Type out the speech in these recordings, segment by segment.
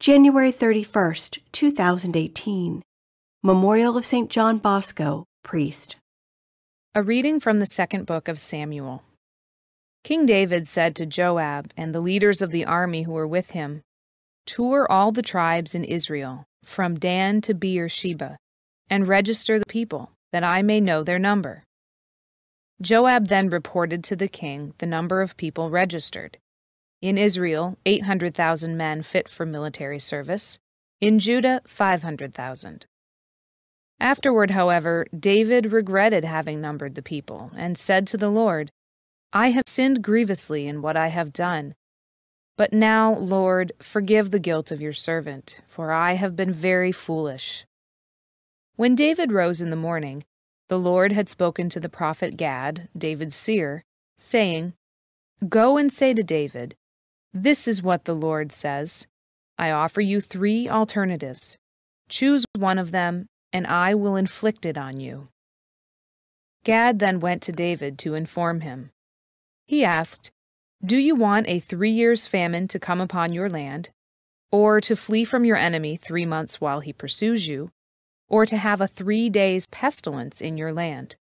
January 31st, 2018. Memorial of St. John Bosco, Priest. A reading from the second book of Samuel. King David said to Joab and the leaders of the army who were with him, "Tour all the tribes in Israel, from Dan to Beersheba, and register the people, that I may know their number." Joab then reported to the king the number of people registered. In Israel, 800,000 men fit for military service. In Judah, 500,000. Afterward, however, David regretted having numbered the people, and said to the Lord, "I have sinned grievously in what I have done. But now, Lord, forgive the guilt of your servant, for I have been very foolish." When David rose in the morning, the Lord had spoken to the prophet Gad, David's seer, saying, "Go and say to David, 'This is what the Lord says. I offer you three alternatives. Choose one of them, and I will inflict it on you.'" Gad then went to David to inform him. He asked, "Do you want a 3 years' famine to come upon your land, or to flee from your enemy 3 months while he pursues you, or to have a 3 days' pestilence in your land?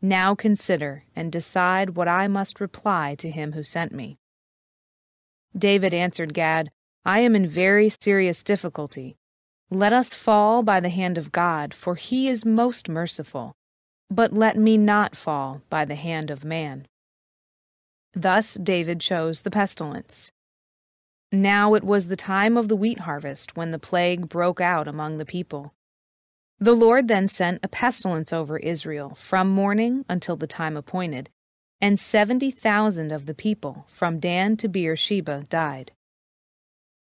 Now consider and decide what I must reply to him who sent me." David answered Gad, "I am in very serious difficulty. Let us fall by the hand of God, for he is most merciful. But let me not fall by the hand of man." Thus David chose the pestilence. Now it was the time of the wheat harvest when the plague broke out among the people. The Lord then sent a pestilence over Israel from morning until the time appointed, and 70,000 of the people from Dan to Beersheba died.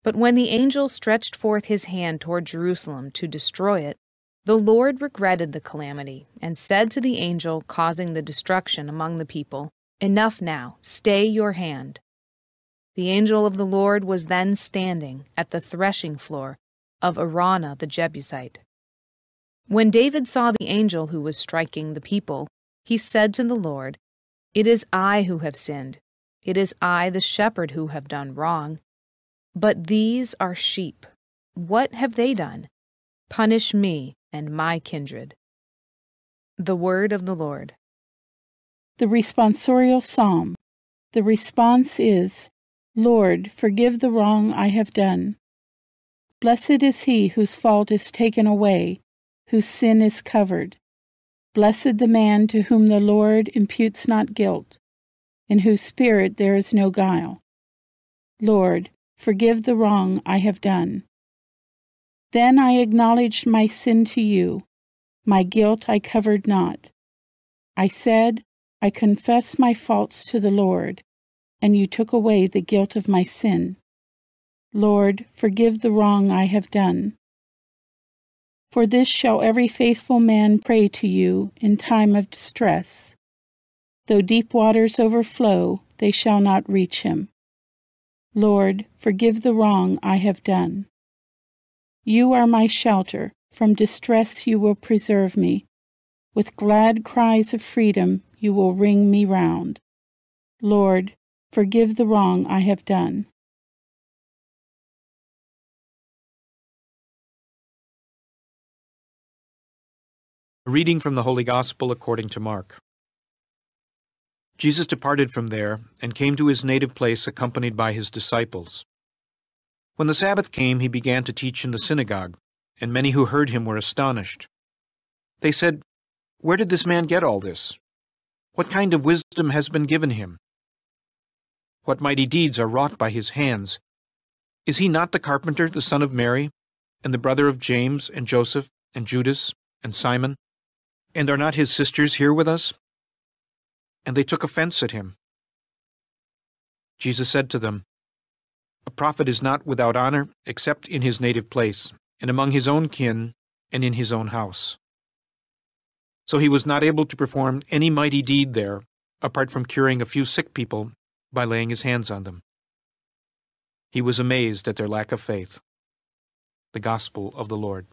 But when the angel stretched forth his hand toward Jerusalem to destroy it, the Lord regretted the calamity, and said to the angel causing the destruction among the people, "Enough now, stay your hand." The angel of the Lord was then standing at the threshing floor of Araunah the Jebusite. When David saw the angel who was striking the people, he said to the Lord, "It is I who have sinned. It is I, the shepherd, who have done wrong. But these are sheep. What have they done? Punish me and my kindred." The word of the Lord. The Responsorial Psalm. The response is, "Lord, forgive the wrong I have done." Blessed is he whose fault is taken away, whose sin is covered. Blessed the man to whom the Lord imputes not guilt, in whose spirit there is no guile. Lord, forgive the wrong I have done. Then I acknowledged my sin to you, my guilt I covered not. I said, I confess my faults to the Lord, and you took away the guilt of my sin. Lord, forgive the wrong I have done. For this shall every faithful man pray to you in time of distress. Though deep waters overflow, they shall not reach him. Lord, forgive the wrong I have done. You are my shelter, from distress you will preserve me. With glad cries of freedom you will ring me round. Lord, forgive the wrong I have done. A reading from the Holy Gospel according to Mark. Jesus departed from there, and came to his native place accompanied by his disciples. When the Sabbath came, he began to teach in the synagogue, and many who heard him were astonished. They said, "Where did this man get all this? What kind of wisdom has been given him? What mighty deeds are wrought by his hands? Is he not the carpenter, the son of Mary, and the brother of James and Joseph and Judas and Simon? And are not his sisters here with us?" And they took offense at him. Jesus said to them, "A prophet is not without honor except in his native place, and among his own kin, and in his own house." So he was not able to perform any mighty deed there, apart from curing a few sick people by laying his hands on them. He was amazed at their lack of faith. The Gospel of the Lord.